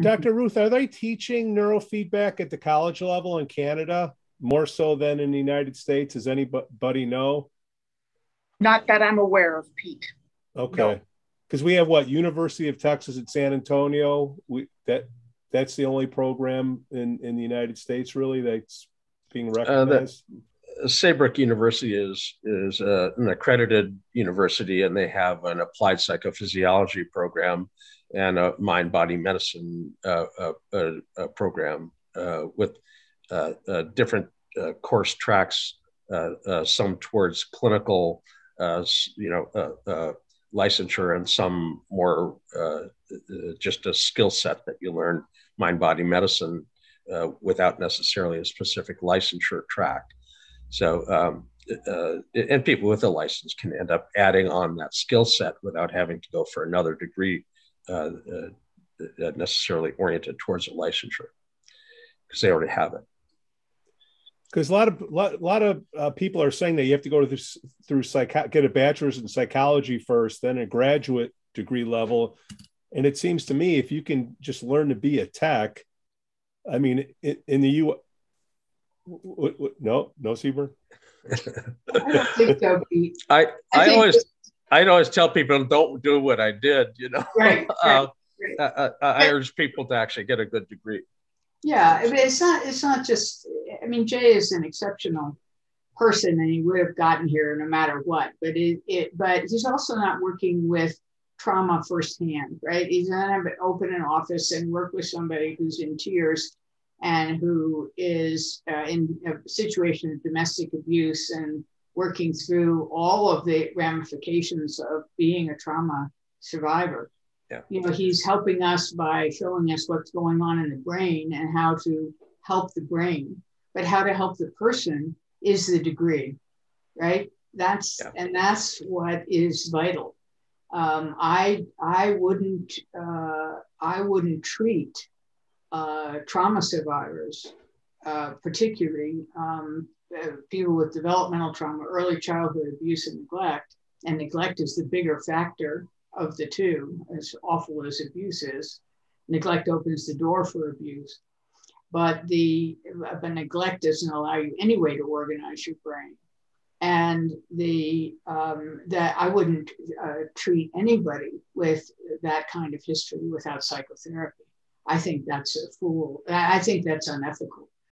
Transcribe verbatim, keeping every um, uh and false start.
Doctor Ruth, are they teaching neurofeedback at the college level in Canada more so than in the United States? Does anybody know? Not that I'm aware of, Pete. Okay. Because no. We have what, University of Texas at San Antonio. We, that that's the only program in, in the United States really that's being recognized. Uh, that, uh, Saybrook University is, is uh, an accredited university, and they have an applied psychophysiology program and a mind-body medicine uh, uh, uh, uh, program uh, with uh, uh, different uh, course tracks, uh, uh, some towards clinical, uh, you know, uh, uh, licensure, and some more uh, uh, just a skill set that you learn mind-body medicine uh, without necessarily a specific licensure track. So, um, uh, and people with a license can end up adding on that skill set without having to go for another degree Uh, uh, necessarily oriented towards a licensure, because they already have it. Because a lot of lot, lot of uh, people are saying that you have to go to this, through psych get a bachelor's in psychology first, then a graduate degree level. And it seems to me if you can just learn to be a tech, I mean, in, in the U S no, no, Sebern. I don't think so, Pete. I I, I always. I'd always tell people, don't do what I did, you know. Right, right, right. Uh, I, I urge people to actually get a good degree. Yeah, I mean, it's not, it's not just, I mean, Jay is an exceptional person and he would have gotten here no matter what, but it, it but he's also not working with trauma firsthand, right? He's not open an office and work with somebody who's in tears and who is uh, in a situation of domestic abuse and working through all of the ramifications of being a trauma survivor. Yeah. You know, he's helping us by showing us what's going on in the brain and how to help the brain, but how to help the person is the degree, right? That's, yeah. And that's what is vital. Um, I, I wouldn't, uh, I wouldn't treat uh, trauma survivors, uh, particularly, um, people with developmental trauma, early childhood abuse and neglect, and neglect is the bigger factor of the two, as awful as abuse is. Neglect opens the door for abuse, but the but neglect doesn't allow you any way to organize your brain. And the um, that I wouldn't uh, treat anybody with that kind of history without psychotherapy. I think that's a fool. I think that's unethical.